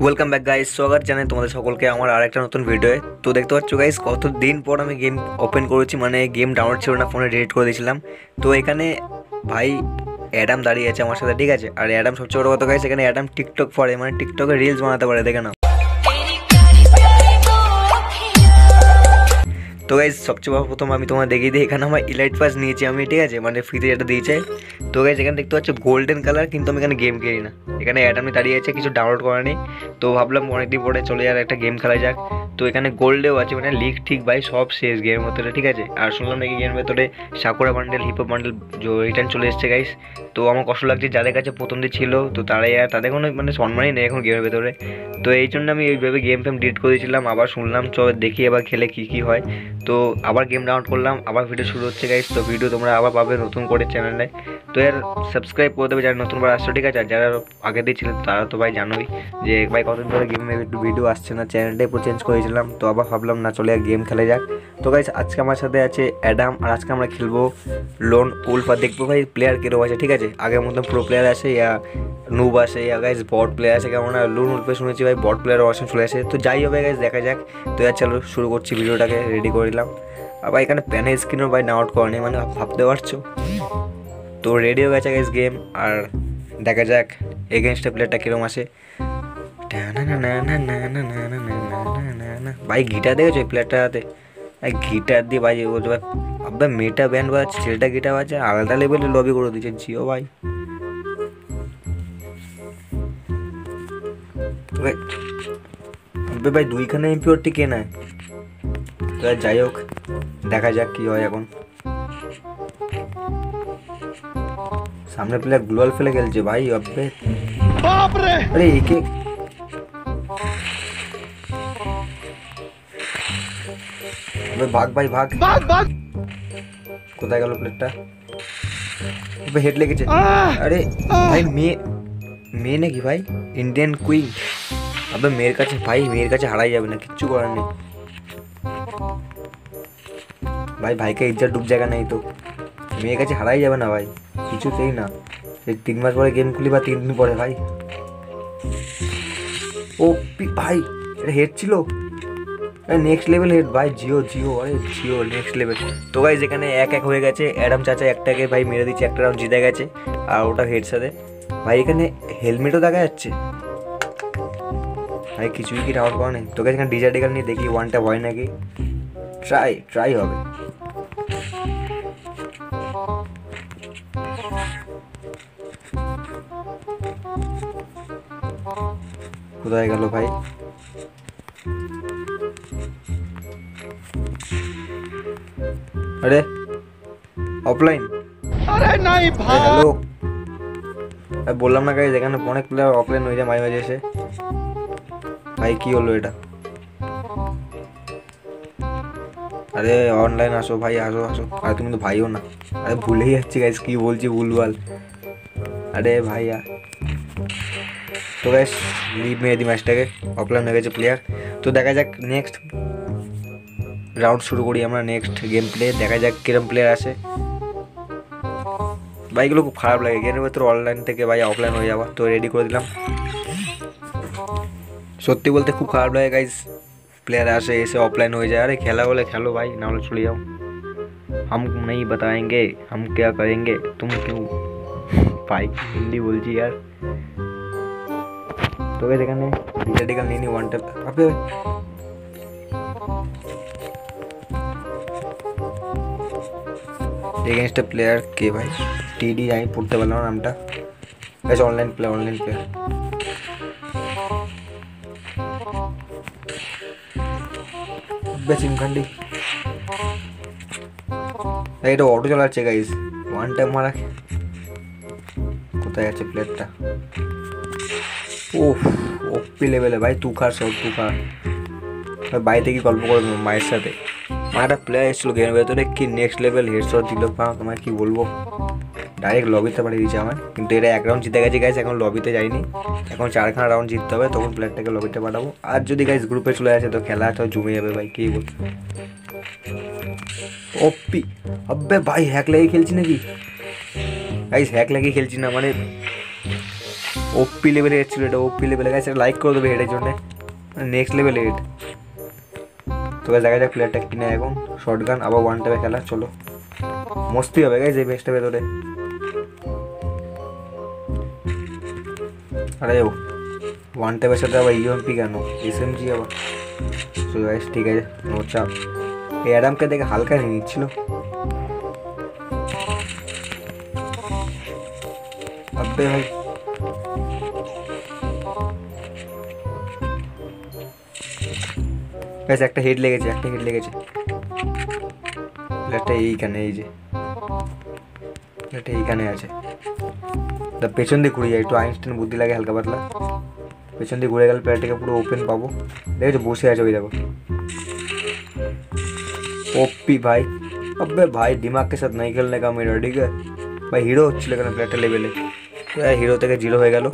Welcome back guys, स्वागत जानाई तुम्हारे सकलके आमार आरेकटा नतुन भिडियोए। तो देखते पाच्छो गाइज, कतदिन पर आमी गेम ओपेन करेछि, माने गेम डाउनलोड छिलो ना, फोने डिलीट करे दियेछिलाम। तो एखाने भाई অ্যাডাম दाड़िये आछे आमार साथे, ठीक आछे। आर অ্যাডাম सबचेये बड़ो कथा गाइज, एखाने অ্যাডাম टिकटक करे, माने टिकटके रिल्स बानाते पारे, देखे ना। तो गाइज सबचेये बड़ो प्रथम आमी तोमादेर देखिये दिई, एखाने आमार इलाइट पास नियेछि आमी, ठीक आछे, माने फ्रीते जेटा दियेछे। तो गाइज एखाने देखते पाच्छो गोल्डन कलर, किन्तु आमी एखाने गेम खेली ना। এখানে অ্যাডাম দাঁড়িয়ে আছে, কিছু ডাউনলোড করেনি, তো ভাবলাম অনেকদিন পরে চলে যাওয়ার একটা গেম খেলা যাক। তো এখানে গোল্ডেও আছে, মানে লিগ ঠিক ভাই সব শেষ গেমের মধ্যে, ঠিক আছে। আর শুনলাম নাকি গেমের ভেতরে Sakura bundle, hippo bundle return চলে এসছে গাইস। তো আমার কষ্ট লাগছে, যাদের কাছে প্রথম দিন ছিল তো তারাই, আর তাদের কোনো মানে সম্মানই নেই এখন গেমের ভেতরে। তো এই জন্য আমি এইভাবে গেম ফেম ডিলিট করে দিয়েছিলাম। আবার শুনলাম চল দেখি আবার খেলে কী কী হয়। তো আবার গেম ডাউনলোড করলাম, আবার ভিডিও শুরু হচ্ছে গাইস। তো ভিডিও তোমরা আবার পাবে নতুন করে চ্যানেলে। তো এর সাবস্ক্রাইব করে দেবে যারা নতুনবার আসছো, ঠিক আছে। আর যারা আগে দিয়েছিলেন তারা তো ভাই জানোই যে ভাই কতদিন ধরে গেমে একটু ভিডিও আসছে না, চ্যানেলটাই পুরো চেঞ্জ করেছিলাম। তো আবার ভাবলাম না চলে গেম খেলে যাক। তো গাইস আজকে আমার সাথে আছে অ্যাডাম, আর আজকে আমরা খেলবো লোন উলফ। আর দেখবো ভাই প্লেয়ার কেরো আছে, ঠিক আছে। আগের মতন প্রো প্লেয়ার আছে ইয়া নুব আছে, ইয়া গাইস বট প্লেয়ার আছে, কেমন আর লোন উলফে শুনেছি ভাই বট প্লেয়ার অপশন চলে আসে। তো যাই হবে গাইস, দেখা যাক। তো আর চলো শুরু করছি, ভিডিওটাকে রেডি করে দিলাম। আর ভাই এখানে প্যানের স্ক্রিনও ভাই ডাউনলোড করেনি, মানে ভাবতে পারছো। তো রেডি হয়ে গেছে গাইস গেম, আর দেখা যাক এগেনস্ট প্লেয়ারটা কিরকম আসে। ভাই গিটার দেখেছো ওই প্লেয়ারটাতে, গিটার দিয়ে ভাই বলছে ভাই আপনার মেয়েটা ব্যান্ড বাজছে, ছেলেটা গিটার বাজছে, আলাদা লেভেলে লবি করে দিচ্ছে জিও ভাই। ভাই দুইখানে এমপিওরটি কে নেয়, যাই হোক দেখা যাক কি হয়। এখন सामने प्लेयर ग्लोबल फेले खेलছে भाई, अबे बाप रे। अरे एक एक अबे भाग भाई भाग भाग भाग, কোথায় গেল প্লেয়ারটা? अबे হেড লেগেছে। अरे भाई মেয়ে নাকি ভাই ইন্ডিয়ান কুইন। अबे মেয়ের কাছে ভাই, মেয়ের কাছে হারাই যাবে না, কিচ্ছু করার নেই भाई। भाई का इज्जत डूब जाएगा नहीं तो, মেয়ের কাছে হারাই যাবে না ভাই কিছুতেই না। এই 3 মাস পরে গেম খুলি বা 3 দিন পরে ভাই। ও ভাই এটা হেড ছিল, আরে নেক্সট লেভেল হেড ভাই, জিও জিও, আরে জিও নেক্সট লেভেল। তো গাইস এখানে 1-1 হয়ে গেছে। অ্যাডাম চাচা একটাকে ভাই মেরে দিয়েছে, একটা রাউন্ড জিতে গেছে। আর ওটা হেড সাথে ভাই, এখানে হেলমেটও দেখা যাচ্ছে ভাই, কিছুই কি রাউন্ড করা নেই। তো গাইস এখানে ডিজার ডিগার নিয়ে দেখি ওয়ানটা হয় নাকি, ট্রাই ট্রাই হবে। কোথায় গেল ভাই? আরে অফলাইন, আরে নাই ভাই। হ্যালো আমি বললাম না गाइस, এখানে অনেক প্লেয়ার অফলাইন হয়ে যায় মাঝে মাঝে এসে ভাই। কি হলো এটা? আরে অনলাইন আসো ভাই, আসো আসো। আরে তুমি তো ভাইও না, আরে ভুলেই যাচ্ছি गाइस কি বলছি, ভুলভাল। আরে ভাইয়া। তো गाइस লিড মেরে দি ম্যাচটাকে, অফলাইন হয়ে গেছে প্লেয়ার। তো দেখা যাক নেক্সট রাউন্ড শুরু করি আমরা, নেক্সট গেম প্লে। দেখা যাক কিরম প্লেয়ার আসে ভাই, এগুলো খুব খারাপ লাগে গেমের ভেতরে অনলাইন থেকে ভাই অফলাইন হয়ে যাওয়া। তো রেডি করে দিলাম, সত্যি বলতে খুব খারাপ লাগে গাইস প্লেয়ার আসে এসে অফলাইন হয়ে যায়। আরে খেলা বলে খেলো ভাই, না হলে চলে যাও। हम नहीं बताएंगे हम क्या करेंगे तुम क्यों भाई, हिंदी बोल जी यार। तो गाइस এখানে ডিজার্টিক্যাল নিয়ে ওয়ান ট্যাপ আপে। এগেইনস্ট প্লেয়ার কে ভাই, টিডি আই পড়তে বললাম নামটা guys. Online player, online player. বেচিং কান্ডি এইটা অটো চালাচ্ছে गाइस, ওয়ান ট্যাপ মারা। কোথায় আছে প্লেয়ারটা? ওফ ওপি লেভেলে ভাই, তুখার সব তুখার ভাই। বাড়িতে কি গল্প করবো মায়ের সাথে, মায়েরটা প্লেয়ার এসেছিলো গেমের ভেতরে, কি নেক্সট লেভেল হেডশট দিল। তোমার কি বলবো, ডাইরেক্ট লবিতে পাঠিয়ে দিয়েছে আমার। কিন্তু এটা এক রাউন্ড জিতে গেছে গাইস, এখন লবিতে যাইনি, এখন 4খানা রাউন্ড জিততে হবে, তখন প্লেয়ারটাকে লবিতে পাঠাবো। আর যদি গাইস গ্রুপে চলে আসে তো খেলা তো জমে যাবে ভাই, কি বলবো। ওপি আব্বে ভাই, হ্যাক লাগিয়ে খেলছি নাকি গাইস? হ্যাক লাগিয়ে খেলছি না মানে ओपी लेवल 8 चुके ओपी लेवल है। लाइक कर दे हेडे जो नेक्स्ट लेवल 8 तो देखा जाए प्लेयर टेक किने एगो शॉर्ट गन अब वन टैपे खेला चलो मस्ती है गाइस। बेस्ट भेतरे अरे वन टैपर साथ अब यूएमपी गान एसएमजी अब सो गाइस ठीक है नो चाप। ये एडम के देखे हल्का नहीं निच्छिलो अबे भाई गाइस एक हेड लेगे एक हेड लेगे लेटे এইখানে আছে दा पेছন দিয়ে ঘুরে যায় একটু আইনস্টাইন বুদ্ধি লাগে হালকা পাতলা পেছন দিয়ে ঘুরে গেল প্লেয়ারটাকে পুরো ওপেন পাবো। দেখো বসে আছে ওই দেখো ओपी भाई अबे भाई दिमाग के साथ नहीं खेलने का मेरा ठीक है भाई। हिरो ছিল কেন প্লেয়ারটা লেভেলে तो हिरो থেকে জিরো হয়ে গেল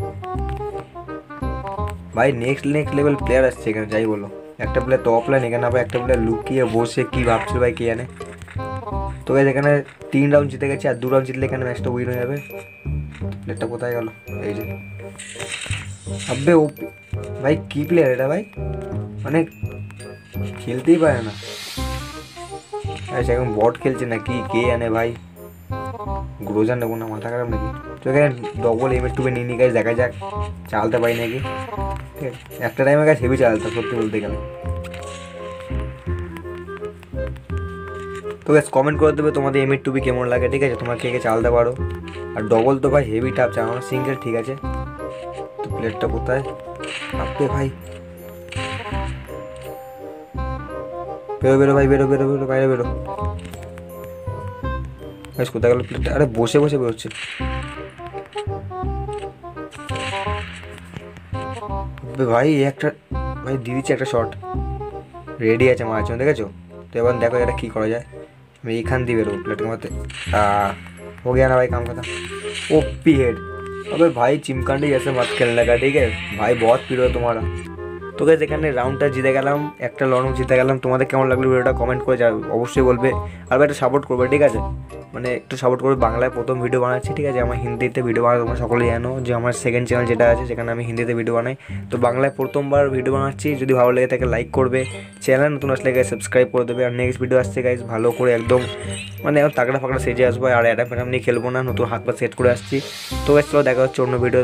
भाई। नेक्स्ट लेवल प्लेयर আসছে এখানে যাই বলো एक प्लेयर टॉप लाइन एखे भाई एक प्लेयर लुकिए बस कि भाव भाई क्या तो गाइस एखे 3 राउंड जीते गए 2 राउंड जीतने मैच तो उइन हो जाए। प्लेयर कोथाय गेल अबे ओपी भाई कि प्लेयर भाई मैंने खेलते ही पारे ना गाइस एकदम बॉट खेलते ना कि के आने भाई ग्रोजा नेब ना माथा खराब ना कि तो एखे डबल एम टूबे नहीं गाइस देखा जाक चालते पाई ना कि एक टाइम गाइस हेवी चलता सत्य बोलते गए। तो गाइस कमेंट कर देवे तुम्हारे एम टू भी केमन लागे ठीक है तुम्हारा के चालते पारो और डबल तो भाई हेवी टाफ चालाना सिंगल ठीक है। तो प्लेयरटा कोथाय आपके भाई बेरो बेरो भाई बेरो बेरो बेरो भाई बेरो गाइस कोथाय गेल प्लेयरटा अरे बसे बसे बेरोच्छे भाई एक भाई दीदी एक शॉट रेडी आज मार्च में देखो तो एवं देखो ये क्यों जाए यहखान दी बेरो प्लेट मारते हो गया ना भाई काम खत्म। ओपी हेड अबे भाई चिमकांडी जैसे मत खेलने का ठीक है भाई बहुत पीड़ है तुम्हारा। तो गाइस एखाने राउंडटा जीते गेलाम एक लड़ाई जीते गेलाम तुम्हारे केमन लागलो भिडियोटा कमेंट करे जाओ अवश्य बोलबे और भाई सपोर्ट करबे ठीक है माने एक सपोर्ट करबे। बांग्लाय प्रथम भिडियो बनाচ্ছি ठीक है हिंदीते भिडियो बनाই তোমরা সকলেই জানো যে আমার সেকেন্ড চ্যানেল যেটা আছে সেখানে আমি হিন্দিতে ভিডিও বানাই। তো বাংলায় প্রথমবার ভিডিও বানাচ্ছি যদি ভালো লাগে তাহলে লাইক করবে চ্যানেল নতুন আসলে गाइस সাবস্ক্রাইব করে দেবে। আর নেক্সট ভিডিও আসছে गाइस ভালো করে একদম মানে তাগড়া ফাগড়া সেজে আসবে আর এটা ফের আমি খেলবো না নতুন হাত পা সেট করে আসছি। তো गाइस চলো দেখা হচ্ছে অন্য ভিডিও।